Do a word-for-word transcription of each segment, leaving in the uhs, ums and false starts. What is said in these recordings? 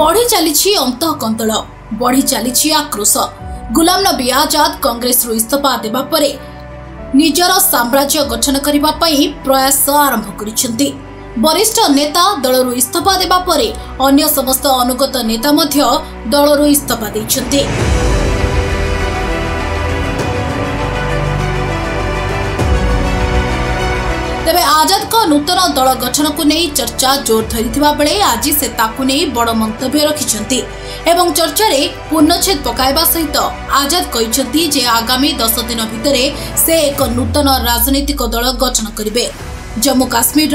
बढ़ी चली अंतःकंतल बढ़ी चली आक्रोश। गुलाम नबी आजाद कांग्रेस रु इस्तीफा देबा परे निजर साम्राज्य गठन करिबा पई प्रयास आरंभ करिसेंती। वरिष्ठ नेता दलरू इस्तीफा देबा परे अन्य समस्त अनुगत नेता मध्य दलरू इस्तीफा दैछंती। तबे आजाद को नूतन दल गठन को नहीं चर्चा जोर धरिथिबा बेले आज से ताकु नै बड़ मंतव्य रखिसेंती एवं चर्चा रे पूर्णछेद पकाइबा सहित आजाद कहिसेंती जे आगामी दस दिन भितरे से एक नूतन राजनीतिक दल गठन करिबे। जम्मू काश्मीर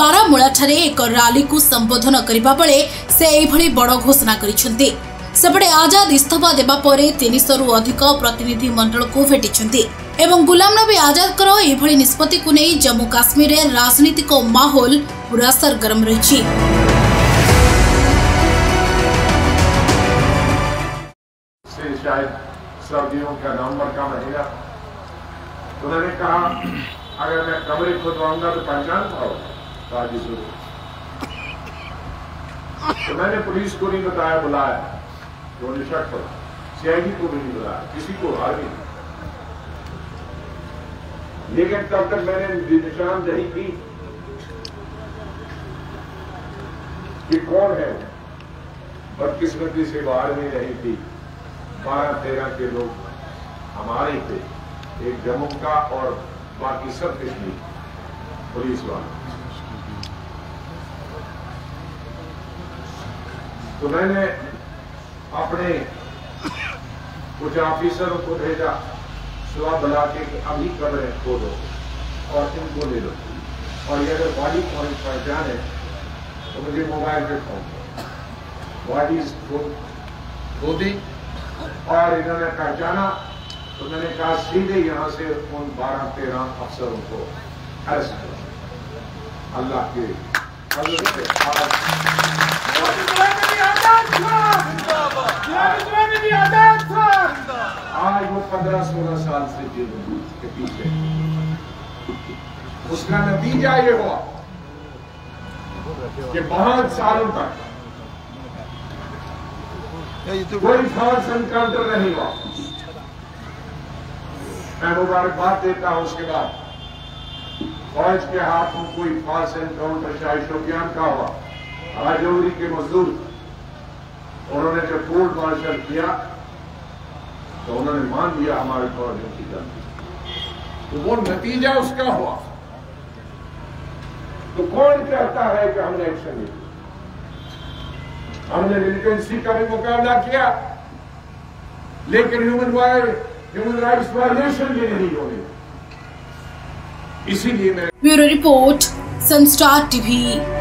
बारामुला ठारे एक रैली को संबोधन करबा बेले से एभली बड़ घोषणा करिसेंती। सेपटे आजाद इस्तीफा देबा परे तीन सौ रु अधिक प्रतिनिधि मंडल को भेटिसेंती एवं गुलाम नबी आजाद करो एभली निष्पत्ति को नै जम्मू काश्मीर रे राजनीतिक माहौल पूरा सरगरम रहिछि। शायद सर्दियों का नवंबर का महीना उन्होंने कहा अगर मैं कमरे खुदवाऊंगा तो पंचांग होगा। तो मैंने पुलिस को नहीं बताया बुलाया तो निशक पर सीआईडी को भी नहीं बुलाया किसी को आगे, लेकिन तब तक मैंने निशानदेही की कि कौन है बदकिस्मती से बाहर में रही थी। बारह तेरह के लोग हमारे थे, एक जम्मू का और बाकी सब किसी पुलिस वाले। तो मैंने अपने कुछ ऑफिसरों को भेजा सुबह बुला के अभी कमरे खोलो और इनको ले लो, और ये अगर वाली कौन पहचान है तो मुझे मोबाइल पे फोन वाली को दी और इन्होंने पहचाना। तो मैंने कहा सीधे यहाँ से उन बारह तेरह अफसरों को अरेस्ट करो। अल्लाह के आज वो पंद्रह सोलह साल से जेल के पीछे, उसका नतीजा ये हुआ कि बहुत सालों तक कोई फॉल्स एनकाउंटर नहीं हुआ। मैं मुबारकबाद देता हूं उसके बाद फौज के हाथ में कोई फॉल्स एनकाउंटर शायद शोपियान का हुआ। राजौरी के मजदूर उन्होंने जब कोर्ट मार्शल किया तो उन्होंने मान लिया हमारे फौज की गलती, तो वो नतीजा उसका हुआ। तो कौन कहता है कि हमने एक्शन लिया? हमने मिलिटेंसी का भी मुकाबला किया, लेकिन ह्यूमन ह्यूमन राइट्स वायलेशन भी नहीं होगी। इसीलिए मैं ब्यूरो रिपोर्ट सनस्टार टीवी।